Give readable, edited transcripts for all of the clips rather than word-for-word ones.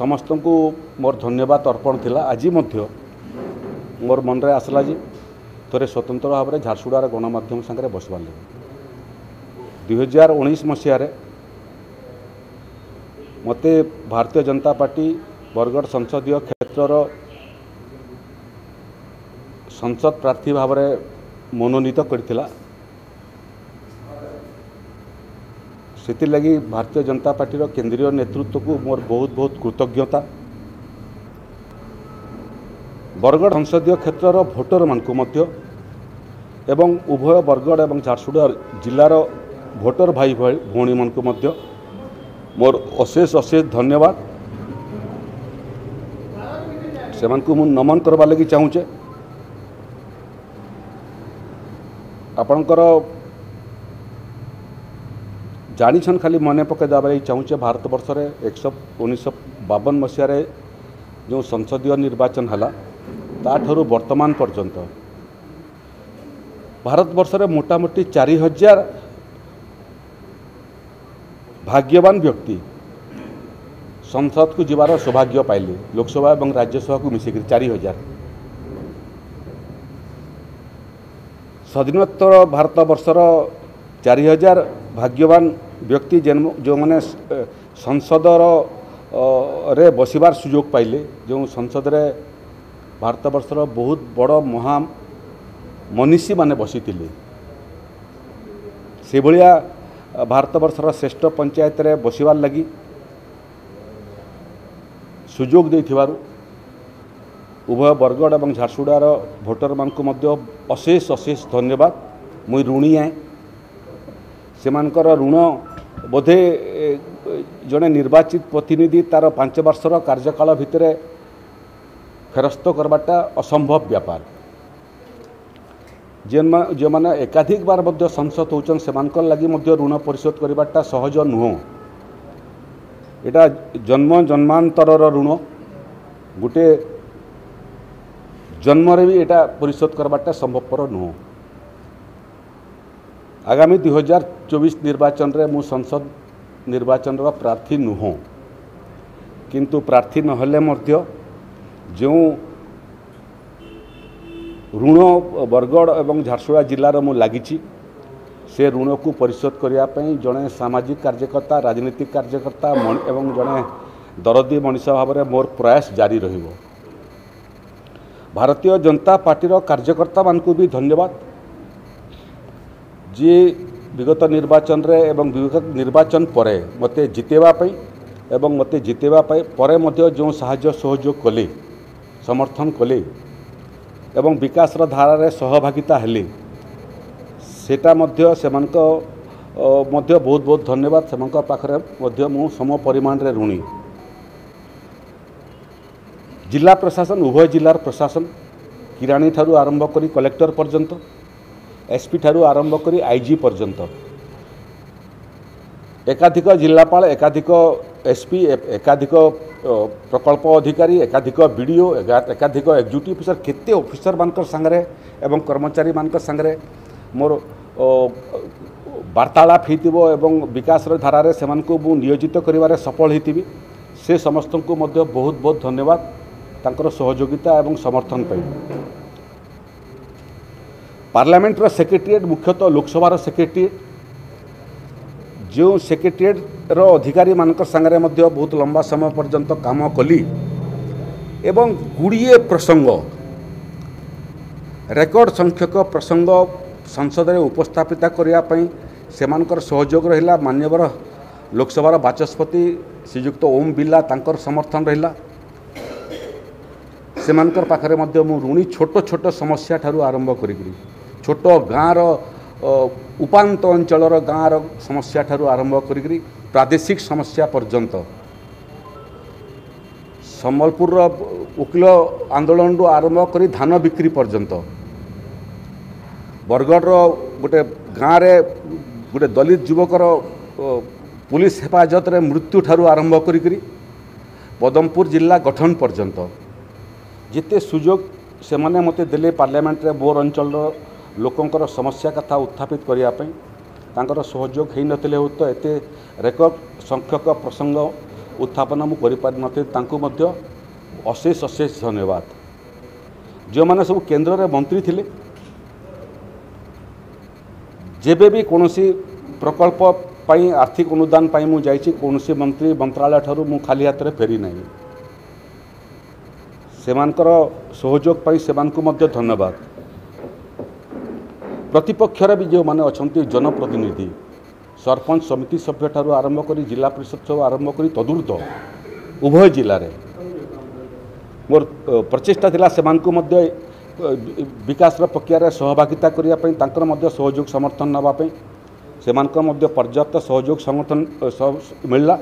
समस्त को मोर धन्यवाद अर्पण थिला। आज मोर मन रे आसला जी थोड़े स्वतंत्र भाव में झारसुगुड़ा गणमाध्यम सांगे बसवार लगे 2019 मसीह मते भारतीय जनता पार्टी बरगढ़ संसदीय क्षेत्र संसद प्रार्थी भाव मनोनीत करथिला। सेति लगी भारतीय जनता पार्टी केंद्रीय नेतृत्व को मोर बहुत बहुत कृतज्ञता। बरगढ़ संसदीय क्षेत्र भोटर मानकु मध्य एवं उभय बरगढ़ एवं झारसुगुड़ा जिलार भोटर भाई भौणी मानकु मध्य मोर अशेष अशेष धन्यवाद। से मु नमन करवा लगी चाहूचे। आपणकर जानिछन खाली मन पकईदेवा लगी चाहूचे भारत वर्ष रे 1952 मसीह जो संसदीय निर्वाचन हला ताठू वर्तमान पर्यंत भारत वर्ष रे मोटामोटी 4000 भाग्यवान व्यक्ति संसद को जीवार सौभाग्य पाइले लोकसभा और राज्यसभा को मिसिक 4000। स्वाधीनोत्तर भारत वर्षर 4000 भाग्यवान व्यक्ति जो मैंने संसदर रे बसबार सुयोग पाइले जो संसद रे भारत वर्षर बहुत बड़ महा मनीषी माने बसी से भाया भारत वर्षर श्रेष्ठ पंचायत रे बसबार लगी सुयोग दे उभय बरगढ़ और झारसुगुड़ार भोटर मानू अशेष अशेष धन्यवाद। मुई ऋणी आए से ऋण बोधे जड़े निर्वाचित प्रतिनिधि तार 5 वर्षर कार्यकाल भितर फेरस्त करवाटा असंभव व्यापार। जो मैंने एकाधिक बार संसद होचन से लगी ऋण परिशोध करवाटा सहज नुह। एटा जन्म जन्मांतर ऋण गोटे जन्मरे भी एटा परिशोध करवाटा संभवपर नुह। आगामी 2024 निर्वाचन रे मु संसद निर्वाचन प्रार्थी नुह किंतु प्रार्थी नहले मध्य जो ऋण बरगढ़ एवं झारसुगुड़ा जिलार मु लागिछि से ऋण को परिशोध करने जड़े सामाजिक कार्यकर्ता राजनीतिक कार्यकर्ता एवं जड़े दरदी मनीष भाव में मोर प्रयास जारी रहिबो। भारतीय जनता पार्टी कार्यकर्ता मानकु भी धन्यवाद जी विगत निर्वाचन रे एवं विगत निर्वाचन परे मते जितेबा पई एवं मते जितेबा परे मते जो साहाय्य सहयोग कले समर्थन कले एवं विकास धारा रे सहभागिता हेले सेटा मध्य सेमानका मध्य बहुत बहुत धन्यवाद। सेमानका पाखरे मध्य मु सम परिमाण रे ऋणी। जिला प्रशासन उभय जिलार प्रशासन किराणी ठारू आरंभ करी कलेक्टर पर्यंत एसपी ठारू आरंभ करी आईजी पर्यंत एकाधिक जिलापाल एकाधिक एसपी एकाधिक प्रकल्प अधिकारी एकाधिक बीडीओ एकाधिक एक्जिक्यूटिव ऑफिसर केते ऑफिसर मानकर संगरे एवं कर्मचारी मानकर संगरे मोर वार्तालाप होइतिबो एवं विकास धारा रे सेमानकु मु नियोजित करिवारे सफल होइतिबी। से समस्तनकु मध्य बहुत बहुत धन्यवाद तांकर सहयोगिता एवं समर्थन पाई। पार्लियामेंटर सेक्रेटेरिएट मुख्यतः लोकसभा सेक्रेटेरिएट जो सेक्रेटेरिएट रो अधिकारी मानकर संगरे मध्य बहुत लंबा समय पर्यंत काम कली एवं गुड़िए प्रसंग रेकर्ड संख्यक प्रसंग संसद रे उपस्थापित करिया पई सेमानकर सहयोग रहिला। मान्यवर लोकसभा वाचस्पति श्रीयुक्त ओम बिरला तांकर समर्थन रहिला। सेमानकर पाखरे मध्य मु ऋणी। छोट छोट समस्या ठारू आरंभ करी छोट गाँर उपात अंचल गाँर समस्या ठारू आरंभ करी प्रादेशिक समस्या पर्यंत संबलपुर उकिल आंदोलन रू आरंभ करी धान बिक्री पर्यंत बरगढ़ गोटे गाँव गोटे दलित युवकर पुलिस हेफाजत रे मृत्यु ठारू आरंभ करी पदमपुर जिला गठन पर्यंत जिते सुजोग से माने मते देले पार्लियामेंट रे बोर अंचल लोकंकर समस्या कथा उत्थापित करिया पई तांकर सहयोग हे नथिले होत एते रेकर्ड संख्यक प्रसंग उत्थापन मुझे अशेष अशेष धन्यवाद। जो मैंने सब केन्द्र रे मंत्री थिले जेबे भी कौन प्रकल्प पाई आर्थिक अनुदान पाई मु जाइछि कौन मंत्री मंत्रालय ठारू मु खाली हाथ रे फेरी नहीं सेमानकर सहयोग पाई सेमानकु मध्य धन्यवाद। प्रतिपक्ष रे भी जो माने अछंती जनप्रतिनिधि सरपंच समिति सभ्य ठारू आरंभ करी जिला परिषद सब आरंभ करी तदूर्ध उभय जिले रे मोर प्रचेष्टा थिला सेमानकु मध्य विकास प्रक्रिया रे सहभागिता करिया पई तांकर मध्य सहयोग समर्थन नबा पई सेमानकु मध्य पर्याप्त सहयोग समर्थन मिलला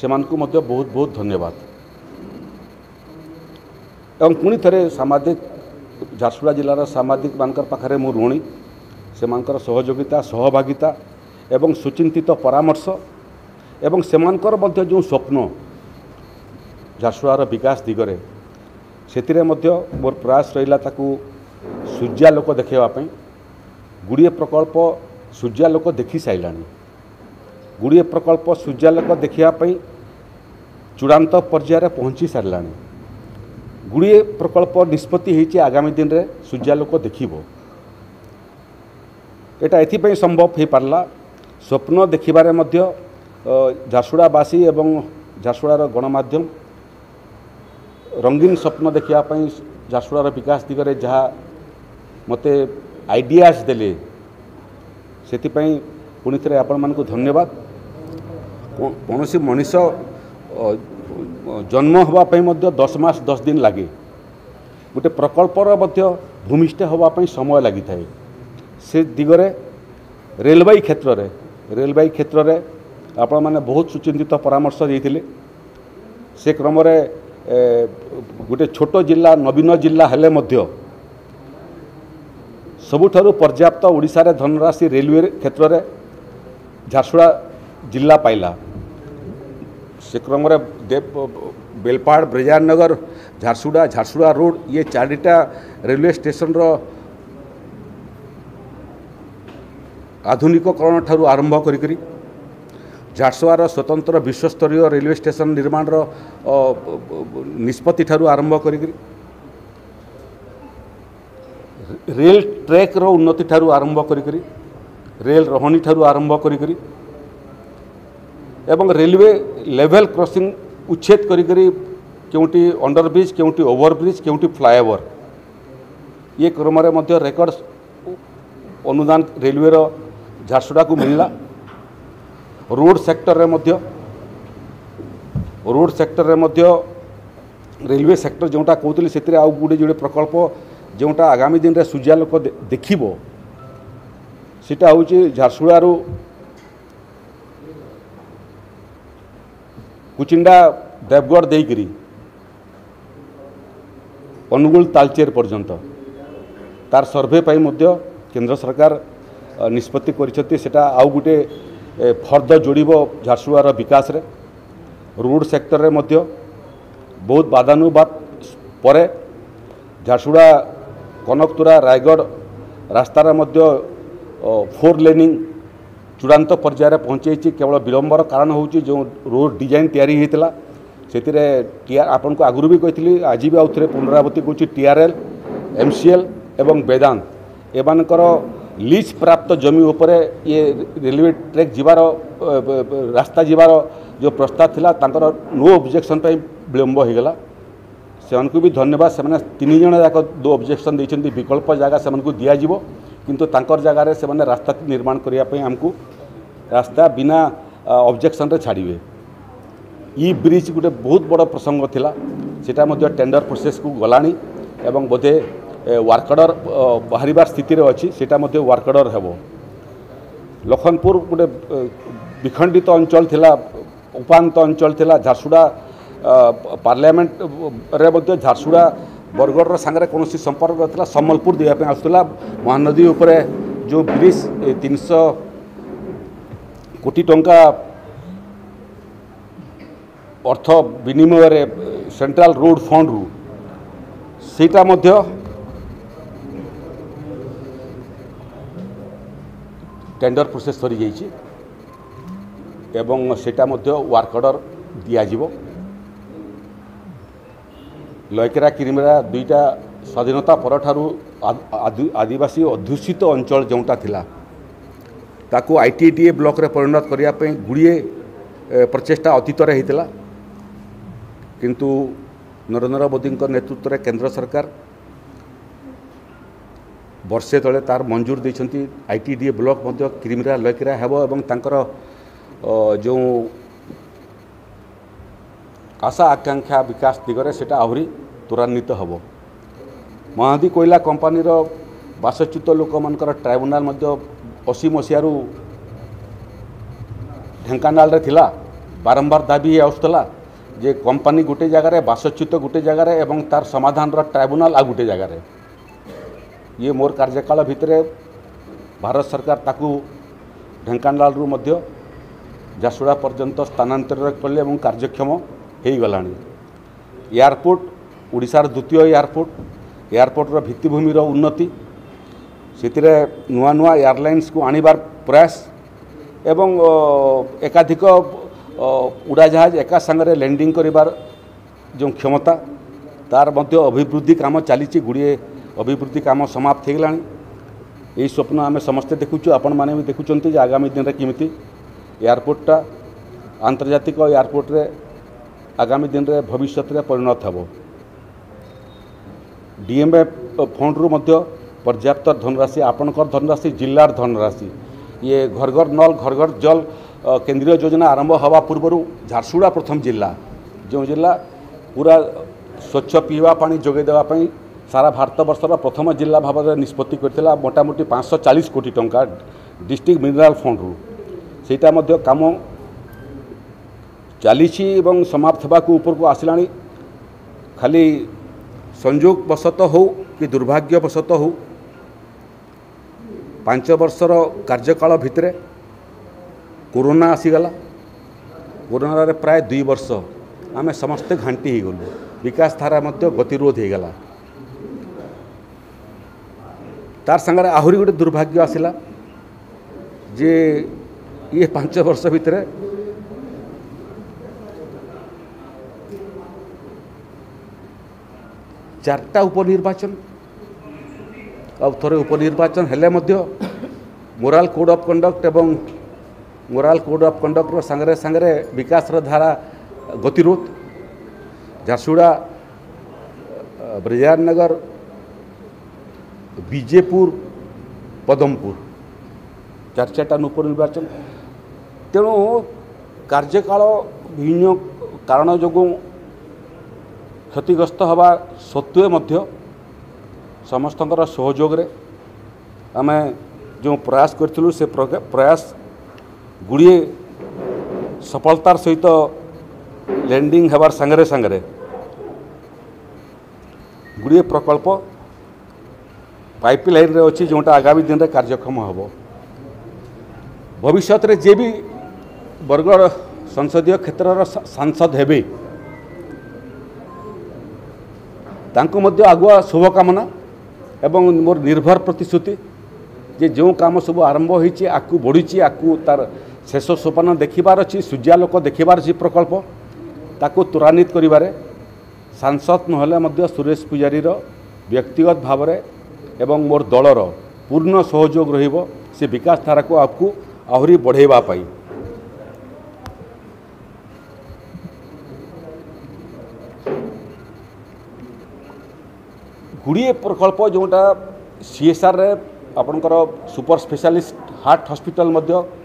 सेमानकु मध्य बहुत बहुत धन्यवाद। एवं पुणी थे सामाजिक झारसुगुड़ा जिलार सामाजिक मानकर पाखरे मु ऋणी सेमानकर सहयोगिता सहभागिता एवं सुचिंतित परामर्श एवं सेमानकर मध्य जो स्वप्न झारसुगुड़ार विकास दिगरे से मोर प्रयास रहा सूर्यालोक देखापी गुड़े प्रकल्प सूर्यालोक देखि सारा गुड़े प्रकल्प सूर्यालोक देखापी चूड़ांत पर्यायर पहुँची सारा गुड़े प्रकल्प निष्पत्ति होती आगामी दिन में सूर्यालोक देखिबो एटा एथि संभव हो पारा स्वप्न देखार झारसुगुड़ावासी एवं झारसुगुड़ार गणमाध्यम रंगीन स्वप्न देखापी झारसुगुड़ार विकास दिगरे जहाँ मत आइडियाज देले से पुणी थे आपको धन्यवाद। कौन सी मनीष जन्म होगापी 10 मास 10 दिन लगे गोटे प्रकल्पर भूमिष्ठ होगापी समय लगी थाए से दिगरे रेलवे क्षेत्र रे आपण मैंने बहुत सुचिंतित परामर्श देते से क्रम गोटे छोट जिला नवीन जिला हेले सबुठारू पर्याप्त ओडिशा रे धनराशि रेलवे क्षेत्र रे झारसुगुड़ा जिला पाइला से क्रम बेलपाड़ ब्रिजानगर झारसुगुड़ा झारसुगुड़ा रोड ये 4टा रेलवे स्टेशन रो आधुनिककरण ठारू आरंभ करी झारसुगुड़ा स्वतंत्र विश्वस्तरीय रेलवे स्टेशन निर्माण रो निष्पत्ति ठारू आरंभ करी रेल ट्रैक रो उन्नति ठारू आरंभ करी रेल रहनी ठारू आरंभ करी एवं रेलवे लेवल क्रॉसिंग उच्छेद करी केउटी अंडरब्रिज केउटी ओवरब्रिज केउटी फ्लाईओवर ये क्रम रेकर्ड अनुदान रेलवे रो झारसुगुड़ा को मिलला। रोड सेक्टर रे रेलवे सेक्टर जोटा कहूली से गोटे जोड़े प्रकल्प जोटा आगामी दिन में सूर्यालोक देखिबो सीटा हूँ झारसुगुड़ारू कुचिंडा देवगढ़ देकरी अनुगुल तालचेर पर्यंत तार सर्वे पाई मध्य केंद्र सरकार निष्पत्ति करिसेति सेटा आउ गुटे फर्द जोड़िबो झारसुगुड़ार विकास रे। रोड सेक्टर रे मध्य बहुत बाधानुबाद परे झारसुगुड़ा कनकतुरा रायगढ़ रास्तार मध्य 4 लेनिंग चूड़ांत पर्यायर पहुँचे केवल विलंबर कारण हूँ जो रोड डिजाइन या से आपन को आगुरी भी कही आज भी आउे पुनरावृत्ति कौन TRL MCL एवं वेदांत एमानकर लीज प्राप्त जमी उपरे ये रेलवे ट्रैक जीवार रास्ता जीवार जो प्रस्ताव थिला तांकर नो ऑब्जेक्शन पे विलंब हो गला सेमानकु भी धन्यवाद। सेमाने 3 जण जाक 2 ऑब्जेक्शन देइछन्ती विकल्प जगह सेमानकु दिया जीवो किंतु तांकर जगह रे सेमाने रास्ता निर्माण करिया पई हमकु रास्ता बिना ऑब्जेक्शन रे छाड़ीबे। ई ब्रिज गुटे बहुत बड़ प्रसंग थिला सेटा मध्ये टेंडर प्रोसेस को गलाणी एवं बोधे वर्क ऑर्डर बाहरिबार स्थिति रे अछि सेटा मध्ये वर्क ऑर्डर हेबो। लखनपुर गुटे विखंडित अंचल थिला उपांत अंचल थिला झारसुगुड़ा पार्लियामेंट रे झारसुगुड़ा बरगढ़ सांगे कौन संपर्क रहा सम्बलपुर देवाई आसूला महानदी उपरे जो ब्रिज 300 कोटी टंका अर्थ विनिमय सेंट्रल रोड फंड रु सेटा मध्य टेंडर प्रोसेस सरी जाइए एवं सेटा वर्क ऑर्डर दिजाव लयकेरा किरिमेरा दुईटा स्वाधीनता पर आदिवासी अध्यूषित अंचल जोटा थिला ताको आईटीडीए ब्लॉक रे परिणत करने गुड़िए प्रचेषा अतीत होता किंतु नरेंद्र मोदी नेतृत्व रे केंद्र सरकार वर्षे तले तार मंजूर देइछंती आईटीडीए ब्लॉक किरिमेरा लयकेरा हेबो एवं तांकर जो आशा आकांक्षा विकास दिगरे सेटा आहरी त्वरान्वित हेब। महानदी कोयला कंपानीर बासच्युत लोक मानकर ट्राइब्यूनल 80 मसीह ढेंकानाल थिला बारंबार दाबी आउथला जे कंपानी गोटे जगार बासच्युत गोटे जगार एवं तार समाधान ट्राइब्यूनल आ गोटे जगार ये मोर कार्यकाल भितर भारत सरकार ताकू ढेंकानाल रु मध्य झारसुड़ा पर्यंत स्थानांतर कले और कार्यक्षम हे गलाणी। एयरपोर्ट ओडिशार द्वितीय एयरपोर्ट एयरपोर्टर भित्तिभूमिर उन्नति सेतिरे नुआ नुआ एयरलाइंस को आनिबार प्रयास एवं एकाधिक उड़ाजहाज एका संगे लैंडिंग करिबार जो क्षमता तार मध्य अभिवृद्धि काम चली गुड़िए अभिवृद्धि काम समाप्त हो गलाणी। यही स्वप्न आम समस्ते देखुचु आपण माने भी देखुचंती जे आगामी दिन रे किमिति एयरपोर्टटा आंतर्जातिक एयरपोर्ट रे आगामी दिन रे भविष्य रे परिणत हेब। डीएमए फंड रु मध्य पर्याप्त धनराशि आपणकर धनराशि जिल्लार धनराशि ये घर नल घर जल केंद्रीय योजना आरंभ हवा पूर्व झारसुड़ा प्रथम जिला जो जिला पूरा स्वच्छ पीवा पानी जोगे देवाई सारा भारत बर्षर प्रथम जिला भाव में निष्पत्ति करथिला मोटामोटी 540 कोटी टंका डिस्ट्रिक्ट मिनराल फंड रु सेटा मध्य काम चालीसी एवं समाप्त होगा ऊपर को आसलानी। खाली संयोग वशत हो कि दुर्भाग्यवशत हो 5 वर्षर कार्यकाल भितर कोरोना आसीगला। कोरोना रे प्राय 2 वर्ष आम समस्ते घांटी गलु विकास धारा गतिरोध हो गला। तार संगे आहरी गोटे दुर्भाग्य आसला जे ये 5 वर्ष भितर चार्टा उपनिर्वाचन अब थोड़े उपनिर्वाचन हेले मोराल कोड ऑफ कंडक्ट एवं मोराल कोड ऑफ कंडक्टर संगे संगे विकास धारा गतिरोध झारसुड़ा ब्रिजारनगर विजेपुर पदमपुर 4-4टा उपनिर्वाचन तेणु कार्यकाल विभिन्न कारण जो क्षतिग्रस्त हवा सत्वे मध्य समस्तंकर सहयोग रे आमे जो प्रयास करथिलु से प्रयास गुड़िए सफलतार सहित लैंडिंग हवार संगे संगे गुड़िए प्रकल्प पाइपलाइन रे अच्छी जोटा आगामी दिन रे कार्यक्षम हेब। भविष्य रे जे भी बरगढ़ संसदीय क्षेत्र सांसद हेबे तांको मध्य आगुआ शुभकामना एवं मोर निर्भर प्रतिश्रुति जे जो काम सब आरंभ होईची आकु बढ़ीची आकु तार शेष सोपान देखिबार अछि सूर्यालोक देखिबार अछि प्रकल्प ताकु त्वरान्वित करिबारे सांसद नहले मध्य सुरेश पुजारी रो व्यक्तिगत भाव रे एवं मोर दलर पूर्ण सहयोग रहिबो से विकास धारा को आपको आहरी बढ़ेबा पाई। गुड़िए प्रकल्प जोटा सीएसआर रे आपणकर सुपर स्पेशलिस्ट हार्ट हॉस्पिटल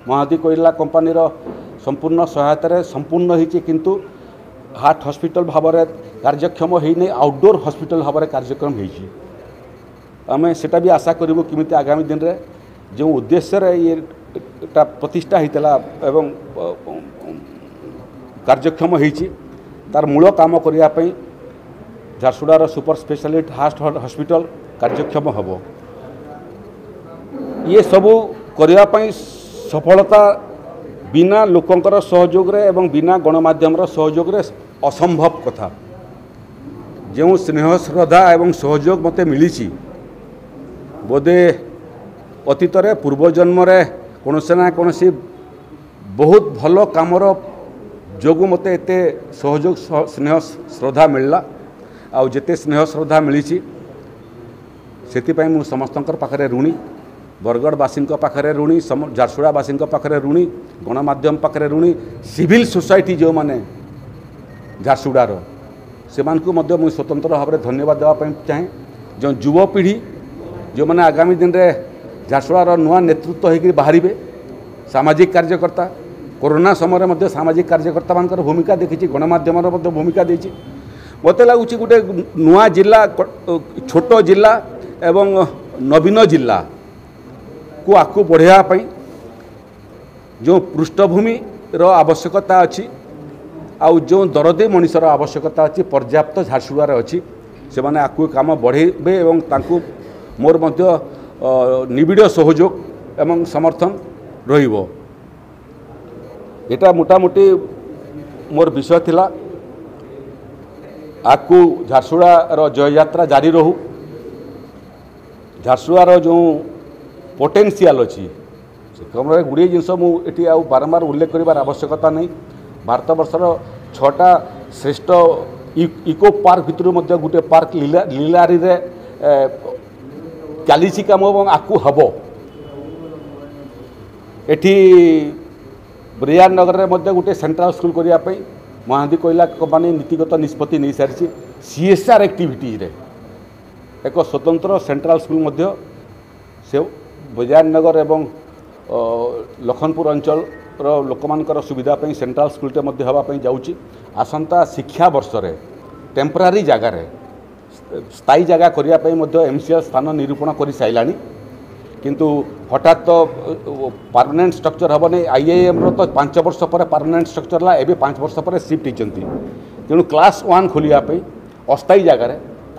महादी कोयला कंपानी संपूर्ण सहायतार संपूर्ण होती किंतु हार्ट हॉस्पिटल भाव में कार्यक्षम हो नहीं आउटडोर हॉस्पिटल भाव में कार्यक्रम होती आम सेटा भी आशा करूँ किमि आगामी दिन रे जो उद्देश्य ये प्रतिष्ठा होता एवं कार्यक्षम होती तार मूल काम करने झारसुडार सुपर स्पेशलिस्ट हार्ट हॉस्पिटल कार्यक्षम हेब। ये सबू करने सफलता बिना लोकंर सहयोग रे एवं बिना गणमाध्यम सहयोग रे असंभव कथा जो स्नेह श्रद्धा एवं सहयोग मते मिली बोधे अतीत पूर्वजन्म रे कोनसे ना कोनसी बहुत भल कमर जो मत एत सहयोग स्नेह श्रद्धा मिलला आउ जिते स्नेह श्रद्धा मिली से मु समस्त पाखे ऋणी बरगढ़वासी पाखे ऋणी झारसुडावासी पाखे ऋणी गणमाध्यम पाखे ऋणी सिविल सोसाइटी जो मैंने झारसुडार से मुझे स्वतंत्र भाव में धन्यवाद देवाई चाहे जो युवपीढ़ी जो मैंने आगामी दिन में झारसुडार नुआ नेतृत्व होकर बाहर सामाजिक कार्यकर्ता कोरोना समय में सामाजिक कार्यकर्ता मान भूमिका देखी गणमाध्यम भूमिका देती मत लगुच गोटे नुआ जिला छोट जिला एवं नवीन जिला को आगू बढ़ावाई जो पृष्ठभूमि आवश्यकता अच्छी आउ जो दरदी मनिषर आवश्यकता अच्छी पर्याप्त झारसुडार अच्छी से मैंने आपको काम बढ़ेबे एवं मोर निबिड़ सहयोग एवं समर्थन रहा मोटामोटी मोर विषय थिला आकु झारसुडा रो जय यात्रा जारी रहू। झारसुडा रो जो पोटेंशियल अच्छी कमरे गुड़े जिनस मुझे आउ बारंबार उल्लेख कर आवश्यकता नहीं। भारत बर्षर छटा श्रेष्ठ इको पार्क भितर मध्य गोटे पार्क लीलारी चली कम आकु हब एटी ब्रियान नगर में गोटे सेंट्रल स्कूल करने महानदी कोईला कंपानी नीतिगत निष्पत्ति नहीं सारी सीएसआर एक्टिविटी रे एक स्वतंत्र सेंट्रल स्कूल मध्य से ब्रियान नगर एवं लखनपुर अंचल लोक मानकर सुविधापी सेंट्रल स्कूलटे मध्य हवापी जाऊँगी। आसंता शिक्षा वर्ष रे टेम्परारी जगार स्थायी जगह करने एमसीएल स्थान निरूपण कर साराणी किंतु हठात तो परमानेंट स्ट्रक्चर हम नहीं। आईआईएम रो तो 5 वर्ष पर परमानेंट स्ट्रक्चर ला ए 5 वर्ष पर शिफ्ट होती तेणु क्लास 1 खोलियापी अस्थायी जगार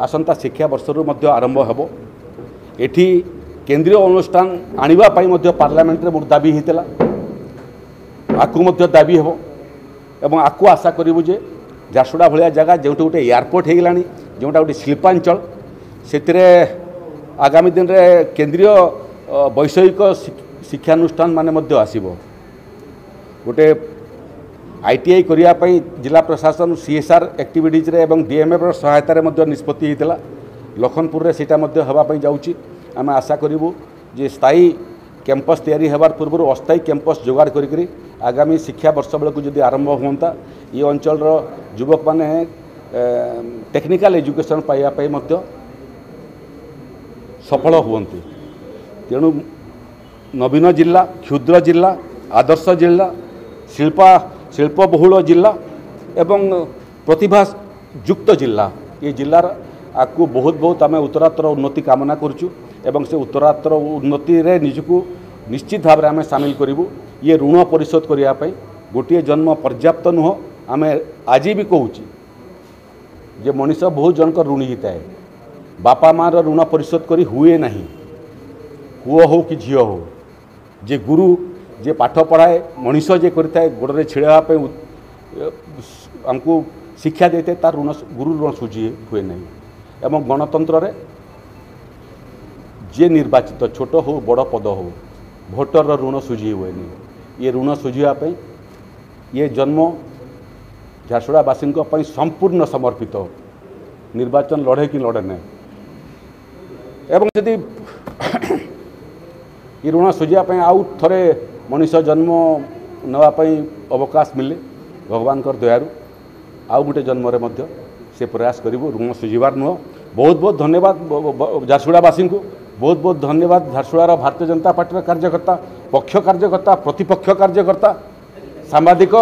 आसंता शिक्षा वर्ष रू आरंभ हेब। एटी केन्द्रीय अनुष्ठान आने पार्लियामेंट में मोर दाबी होता आकु दाबी हेब एवं आकु आशा करूँ जे झारसुडा भाया जगह जो गोटे एयरपोर्ट होगा जोटा गोटे शिल्पांचल से आगामी दिन में केन्द्रीय वैषयिक शिक्षानुष्ठान माने आसब गोटे आईटीआई करने जिला प्रशासन सीएसआर एक्टिविटीज रे एवं डीएमएफ सहायतार निष्पत्ति होता लखनपुर से हवापी जाऊँगी। आम आशा करूँ जे स्थायी कैंपस तैयारी होवार पूर्व अस्थायी कैंपस जोगाड़ कर आगामी शिक्षा वर्ष बेलू आरंभ होता ये अंचल युवक मैंने टेक्निकल एजुकेशन पाइबापी सफल हुवंती। तेणु नवीन जिला क्षुद्र जिला आदर्श जिला शिल्पबहुल जिला एवं प्रतिभायुक्त जिला ये जिलार आपको बहुत बहुत आम उत्तरातर उन्नति कामना करूँ एवं से उत्तरातर उन्नति रे निजकू निश्चित भाव में आम सामिल करूँ। ये ऋण परिशोध करने गोटे जन्म पर्याप्त नुह आम आज भी कहूँ जे मनीष बहुत जनक ऋणी होता है बापा माँ ऋण परिशोध करी हुए नहीं पुओ हो कि झील हो जे गुरु जे पाठ पढ़ाए मनीष जे करें गोड़े छिड़ावाप आमको शिक्षा देते तार ऋण गुरु ऋण सुझी हुए नहीं। एवं गणतंत्र रे जे निर्वाचित छोट हो बड़ पद हो भोटर ऋण सुझी हुए नहीं। ये ऋण सुझावाई ये जन्म झारसुडावासी संपूर्ण समर्पित निर्वाचन लड़े कि लड़े ना एवं यदि ये ऋण सुझाप आउ थे मनीष जन्म नापी अवकाश मिले भगवान दयारू आउ गोटे जन्म से प्रयास करूँ ऋण सुझार नुह। बहुत बहुत धन्यवाद झारसुडावासी को बहुत बहुत धन्यवाद झारसुडार भारतीय जनता पार्टी कार्यकर्ता पक्ष कार्यकर्ता प्रतिपक्ष कार्यकर्ता सांबादिक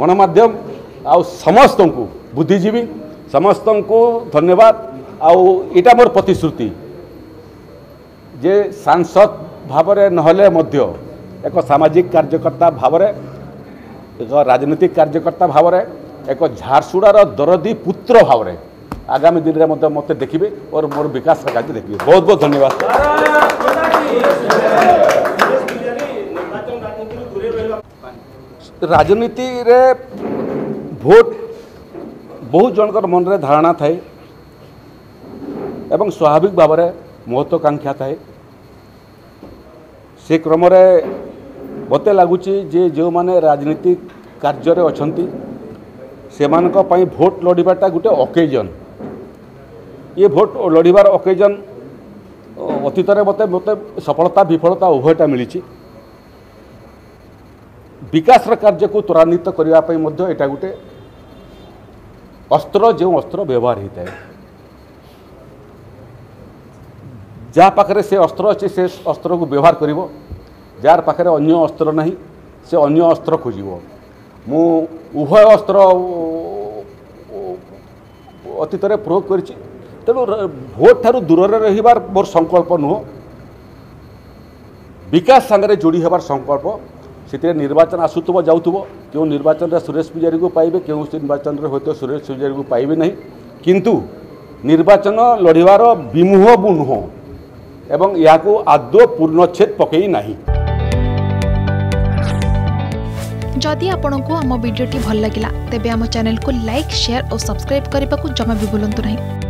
गणमाध्यम आउ समस्त को बुद्धिजीवी समस्त को धन्यवाद। आउ इटा मोर प्रतिश्रुति जे सांसद भावरे नहले मध्य एक सामाजिक कार्यकर्ता भावरे एक राजनीतिक कार्यकर्ता भावरे एक झारसुडार दरदी पुत्र भावरे आगामी दिन में मत देखिए और मोर विकास कार्य देखिए। बहुत बहुत धन्यवाद। राजनीति रे भोट बहुत जनकर मन रे धारणा थाए एवं स्वाभाविक भाव में महत्वाकांक्षा थाए से क्रम मत लगुच जो मैंने राजनीतिक कार्य अच्छा से भोट लड़ाटा गोटे अकेजन ये भोट लड़बार अकेजन अतीत मते मत सफलता विफलता उभयटा मिली विकास कार्य को त्वरान्वित करने गोटे अस्त्र जो अस्त्र व्यवहार होता है जहाँ पाखे से अस्त्र अच्छे से अस्त्र को व्यवहार कर जार पाखे अन्य अस्त्र नहीं से अन्य अस्त्र खोज मु उभय अस्त्र अतीत प्रयोग कर तेणु भोट ठार दूर रहीबार मोर संकल्प नुह विकास सांगे जोड़ी होबार संकल्प से निर्वाचन आसुव जाऊ क्यों निर्वाचन में सुरेश पूजारी को पाइबे क्यों निर्वाचन में हूँ सुरेश पूजारी को पाइबे नहीं किंतु निर्वाचन लड़वार विमुह भी नुह एवं या आदौ पूर्णच्छेद पकई ना। जदि आपंक आम भिडी भल लगा तेब आम चैनल को लाइक शेयर और सब्सक्राइब करने को जमा भी बुलां नहीं।